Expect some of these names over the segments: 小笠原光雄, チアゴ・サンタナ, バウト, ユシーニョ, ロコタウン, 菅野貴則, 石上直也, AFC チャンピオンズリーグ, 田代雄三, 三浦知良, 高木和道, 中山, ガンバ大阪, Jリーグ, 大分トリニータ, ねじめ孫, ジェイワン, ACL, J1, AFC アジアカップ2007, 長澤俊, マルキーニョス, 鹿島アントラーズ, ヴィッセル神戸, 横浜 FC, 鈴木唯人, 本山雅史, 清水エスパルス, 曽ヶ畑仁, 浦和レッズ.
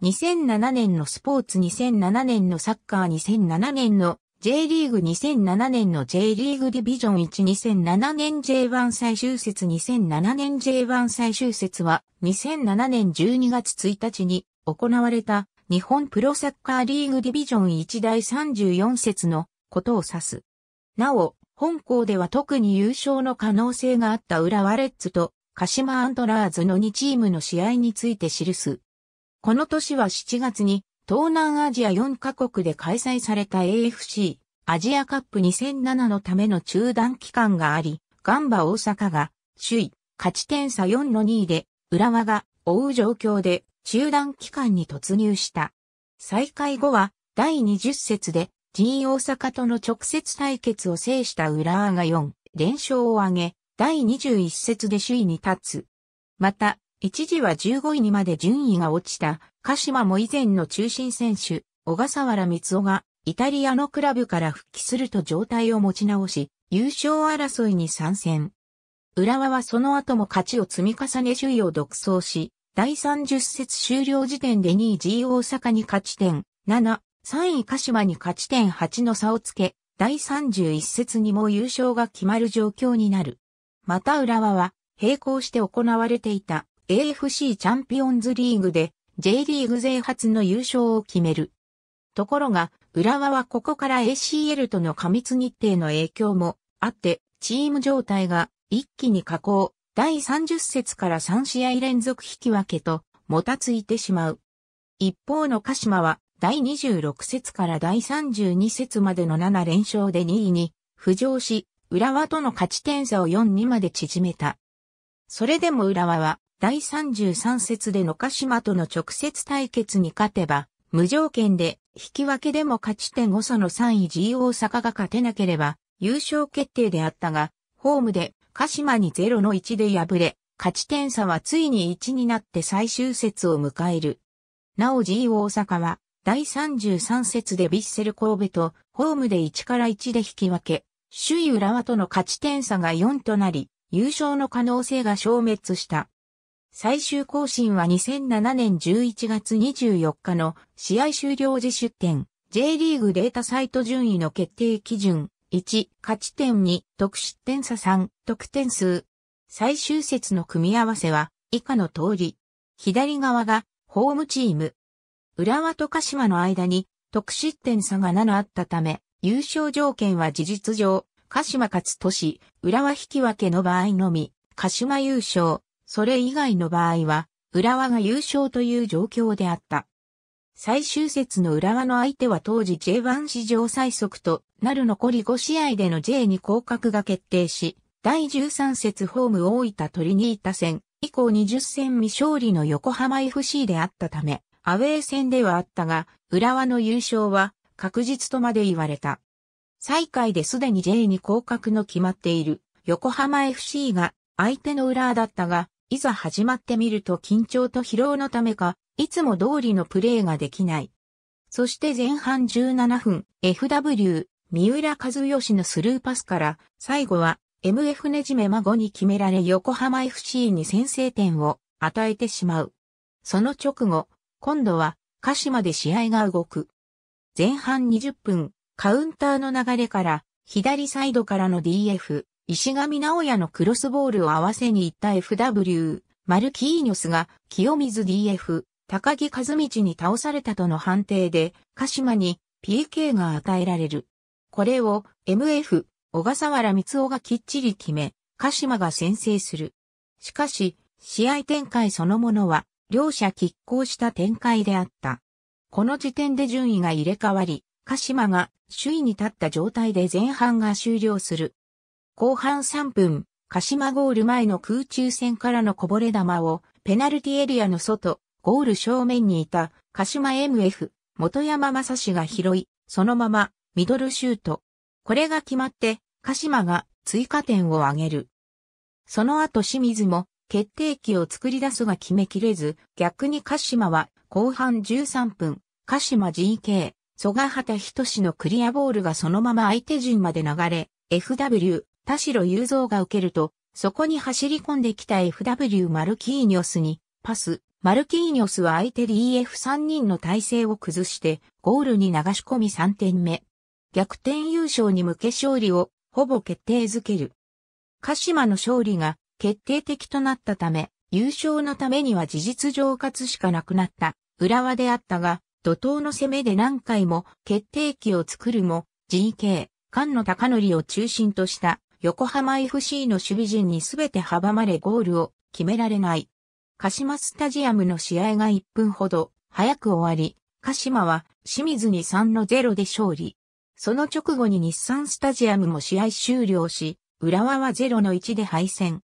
2007年のスポーツ、2007年のサッカー、2007年の J リーグ、2007年の J リーグディビジョン1、2007年 J1 最終節、2007年 J1 最終節は2007年12月1日に行われた日本プロサッカーリーグディビジョン1第34節のことを指す。なお、本校では特に優勝の可能性があった浦和レッズと鹿島アントラーズの2チームの試合について記す。この年は7月に東南アジア4カ国で開催された AFC アジアカップ2007のための中断期間があり、ガンバ大阪が首位、勝ち点差 4-2 で浦和が追う状況で中断期間に突入した。再開後は第20節で G 大阪との直接対決を制した浦和が4連勝を挙げ、第21節で首位に立つ。また、一時は15位にまで順位が落ちた鹿島も以前の中心選手、小笠原光雄がイタリアのクラブから復帰すると状態を持ち直し、優勝争いに参戦。浦和はその後も勝ちを積み重ね首位を独走し、第30節終了時点で2位 G 大阪に勝ち点7、3位鹿島に勝ち点8の差をつけ、第31節にも優勝が決まる状況になる。また浦和は並行して行われていた AFC チャンピオンズリーグで J リーグ勢初の優勝を決める。ところが浦和はここから ACL との過密日程の影響もあってチーム状態が一気に下降、第30節から3試合連続引き分けともたついてしまう。一方の鹿島は第26節から第32節までの7連勝で2位に浮上し、浦和との勝ち点差を4-2まで縮めた。それでも浦和は第33節での鹿島との直接対決に勝てば、無条件で引き分けでも勝ち点誤差の3位 G 大阪が勝てなければ優勝決定であったが、ホームで鹿島に0-1で敗れ、勝ち点差はついに1になって最終節を迎える。なお G 大阪は第33節でヴィッセル神戸とホームで1-1で引き分け、首位浦和との勝ち点差が4となり、優勝の可能性が消滅した。最終更新は2007年11月24日の試合終了時出点、J リーグデータサイト順位の決定基準、1、勝ち点2、得失点差3、得点数。最終節の組み合わせは以下の通り。左側がホームチーム。浦和と鹿島の間に得失点差が7あったため、優勝条件は事実上、鹿島勝ちとし、浦和引き分けの場合のみ、鹿島優勝、それ以外の場合は、浦和が優勝という状況であった。最終節の浦和の相手は当時 J1 史上最速となる残り5試合での J2 降格が決定し、第13節ホーム大分トリニータ戦、以降20戦未勝利の横浜 FC であったため、アウェー戦ではあったが、浦和の優勝は、確実とまで言われた。最下位ですでに J2 降格の決まっている横浜 FC が相手の浦和だったが、いざ始まってみると緊張と疲労のためか、いつも通りのプレーができない。そして前半17分、FW、三浦知良のスルーパスから、最後は MF ねじめ孫に決められ横浜 FC に先制点を与えてしまう。その直後、今度は鹿島で試合が動く。前半20分、カウンターの流れから、左サイドからの DF、石上直也のクロスボールを合わせに行った FW、マルキーニョスが、清水 DF、高木和道に倒されたとの判定で、鹿島に PK が与えられる。これを MF、小笠原光雄がきっちり決め、鹿島が先制する。しかし、試合展開そのものは、両者拮抗した展開であった。この時点で順位が入れ替わり、鹿島が首位に立った状態で前半が終了する。後半3分、鹿島ゴール前の空中戦からのこぼれ球をペナルティエリアの外、ゴール正面にいた鹿島 MF、本山雅史が拾い、そのままミドルシュート。これが決まって鹿島が追加点を挙げる。その後清水も決定機を作り出すが決めきれず、逆に鹿島は後半13分、鹿島 GK、曽ヶ畑仁のクリアボールがそのまま相手陣まで流れ、FW、田代雄三が受けると、そこに走り込んできた FW マルキーニョスに、パス、マルキーニョスは相手 DF3 人の体勢を崩してゴールに流し込み3点目。逆転優勝に向け勝利をほぼ決定づける。鹿島の勝利が決定的となったため、優勝のためには事実上勝つしかなくなった浦和であったが、怒涛の攻めで何回も決定機を作るも、GK、菅野貴則を中心とした横浜 FC の守備陣に全て阻まれゴールを決められない。鹿島スタジアムの試合が1分ほど早く終わり、鹿島は清水に 3-0 で勝利。その直後に日産スタジアムも試合終了し、浦和は 0-1 で敗戦。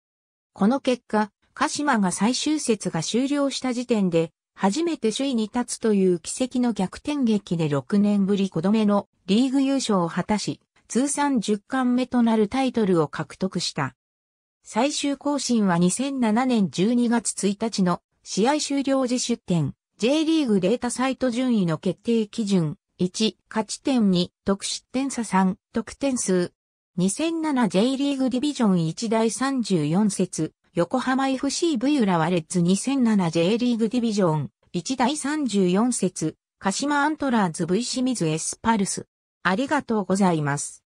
この結果、鹿島が最終節が終了した時点で、初めて首位に立つという奇跡の逆転劇で6年ぶり5度目のリーグ優勝を果たし、通算10冠目となるタイトルを獲得した。最終更新は2007年12月1日の試合終了時出点 J リーグデータサイト順位の決定基準1、勝ち点2、得失点差3、得点数。2007J リーグディビジョン1第34節。横浜 FCV 浦和レッズ 2007J リーグディビジョン1第34節鹿島アントラーズ V 清水エスパルスありがとうございます。